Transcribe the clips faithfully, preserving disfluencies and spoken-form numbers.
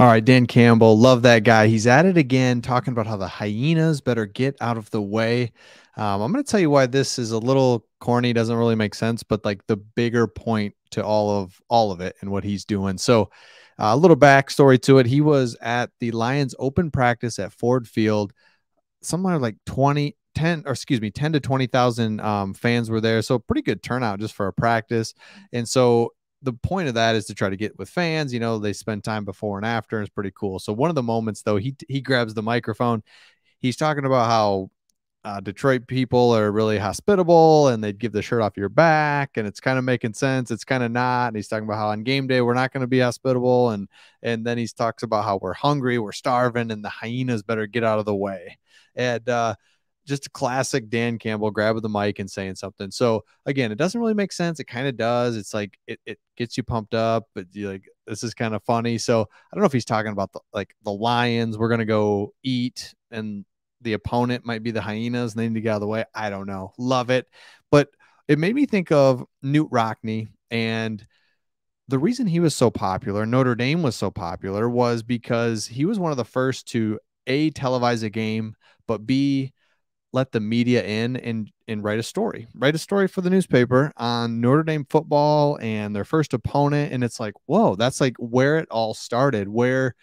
All right, Dan Campbell, love that guy. He's at it again, talking about how the Hyenas better get out of the way. Um, I'm going to tell you why this is a little corny, doesn't really make sense, but like the bigger point to all of all of it and what he's doing. So uh, a little backstory to it. He was at the Lions open practice at Ford Field. Somewhere like twenty, ten, or excuse me, ten to twenty thousand um, fans were there. So pretty good turnout just for a practice. And so the point of that is to try to get with fans. You know, they spend time before and after, and it's pretty cool. So one of the moments though, he, he grabs the microphone. He's talking about how Uh, Detroit people are really hospitable and they'd give the shirt off your back, and it's kind of making sense. It's kind of not. And he's talking about how on game day, we're not going to be hospitable. And, and then he talks about how we're hungry, we're starving, and the Hyenas better get out of the way. And, uh, just a classic Dan Campbell grabbing the mic and saying something. So again, it doesn't really make sense. It kind of does. It's like, it, it gets you pumped up, but you're like, this is kind of funny. So I don't know if he's talking about the, like the Lions, we're going to go eat, and the opponent might be the Hyenas and they need to get out of the way. I don't know. Love it. But it made me think of Newt Rockne. And the reason he was so popular, Notre Dame was so popular, was because he was one of the first to A, televise a game, but B, let the media in and, and write a story, write a story for the newspaper on Notre Dame football and their first opponent. And it's like, whoa, that's like where it all started, where,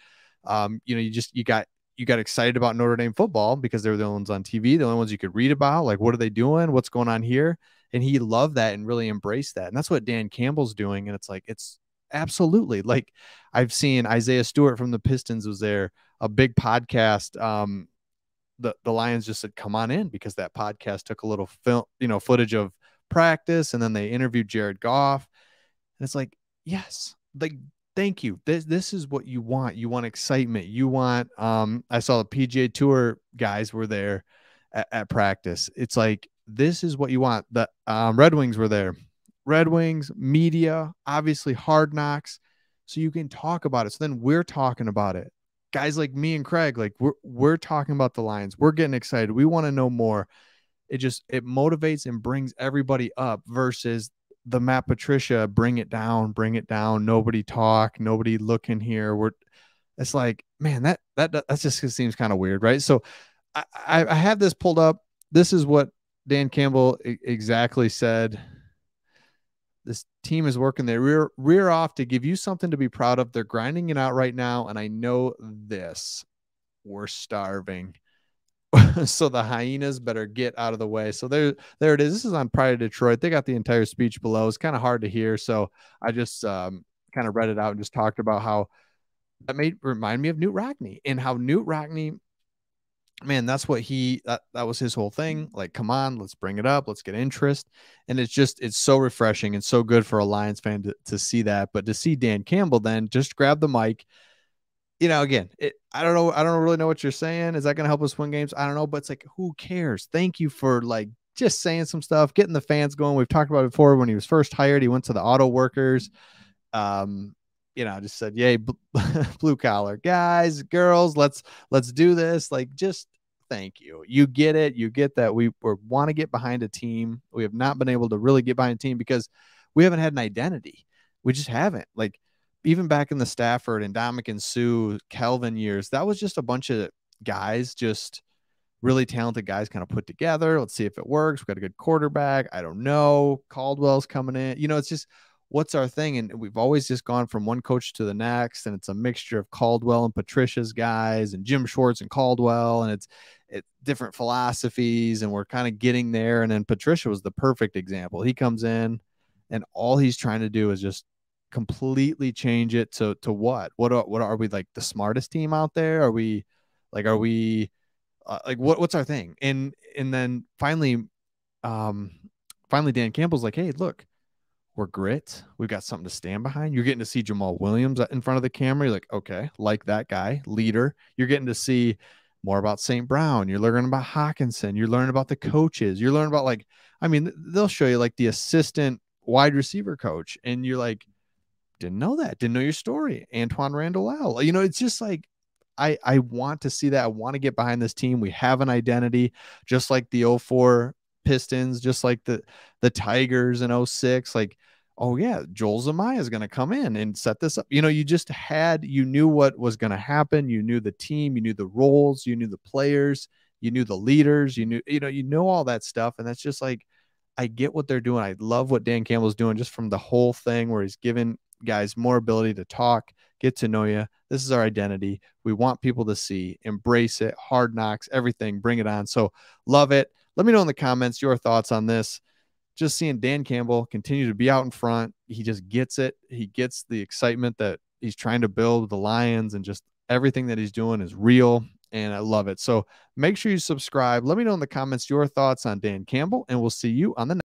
um, you know, you just, you got, you got excited about Notre Dame football because they were the only ones on T V, the only ones you could read about, like, what are they doing? What's going on here? And he loved that and really embraced that. And that's what Dan Campbell's doing. And it's like, it's absolutely like I've seen Isaiah Stewart from the Pistons was there, a big podcast. Um, the, the Lions just said, come on in, because that podcast took a little film, you know, footage of practice. And then they interviewed Jared Goff, and it's like, yes, like, thank you. This, this is what you want. You want excitement. You want, um, I saw the P G A Tour guys were there at, at practice. It's like, this is what you want. The um, Red Wings were there. Red Wings, media, obviously Hard Knocks. So you can talk about it. So then we're talking about it. Guys like me and Craig, like we're, we're talking about the Lions. We're getting excited. We want to know more. It just, it motivates and brings everybody up versus the Matt Patricia, bring it down, bring it down. Nobody talk, nobody look in here. We're, it's like, man, that, that, that just seems kind of weird. Right. So I, I, I have this pulled up. This is what Dan Campbell exactly said. This team is working their rear, rear off to give you something to be proud of. They're grinding it out right now. And I know this, we're starving. So the Hyenas better get out of the way. So there, there it is. This is on Pride of Detroit. They got the entire speech below. It's kind of hard to hear. So I just um, kind of read it out and just talked about how that made remind me of Newt Rockne, and how Newt Rockne, man, that's what he, that, that was his whole thing. Like, come on, let's bring it up. Let's get interest. And it's just, it's so refreshing and so good for a Lions fan to, to see that, but to see Dan Campbell then just grab the mic. You know, again, it, I don't know. I don't really know what you're saying. Is that going to help us win games? I don't know. But it's like, who cares? Thank you for like just saying some stuff, getting the fans going. We've talked about it before. When he was first hired, he went to the auto workers. Um, you know, just said, yay, blue collar guys, girls, let's, let's do this. Like, just thank you. You get it. You get that. We want to get behind a team. We have not been able to really get behind a team because we haven't had an identity. We just haven't. Like, even back in the Stafford and Dominick and Sue, Kelvin years, that was just a bunch of guys, just really talented guys kind of put together. Let's see if it works. We've got a good quarterback. I don't know. Caldwell's coming in. You know, it's just, what's our thing? And we've always just gone from one coach to the next. And it's a mixture of Caldwell and Patricia's guys and Jim Schwartz and Caldwell. And it's it, different philosophies. And we're kind of getting there. And then Patricia was the perfect example. He comes in and all he's trying to do is just completely change it to to what what are, what are we, like the smartest team out there? Are we like are we uh, like what what's our thing? And and then finally um finally Dan Campbell's like, hey, look, we're grit, we've got something to stand behind. You're getting to see Jamal Williams in front of the camera. You're like, okay, like that guy, leader. You're getting to see more about Saint Brown. You're learning about Hawkinson. You're learning about the coaches. You're learning about, like, I mean, they'll show you like the assistant wide receiver coach, and you're like, didn't know that. Didn't know your story. Antoine Randall-El. You know, it's just like, I, I want to see that. I want to get behind this team. We have an identity, just like the oh four Pistons, just like the, the Tigers in oh six. Like, oh yeah, Joel Zemiah is going to come in and set this up. You know, you just had, you knew what was going to happen. You knew the team, you knew the roles, you knew the players, you knew the leaders, you knew, you know, you know, all that stuff. And that's just like, I get what they're doing. I love what Dan Campbell's doing just from the whole thing where he's giving guys more ability to talk, get to know you. This is our identity. We want people to see, embrace it, Hard Knocks, everything, bring it on. So love it. Let me know in the comments your thoughts on this. Just seeing Dan Campbell continue to be out in front. He just gets it. He gets the excitement that he's trying to build with the Lions, and just everything that he's doing is real. And I love it. So make sure you subscribe. Let me know in the comments your thoughts on Dan Campbell, and we'll see you on the next.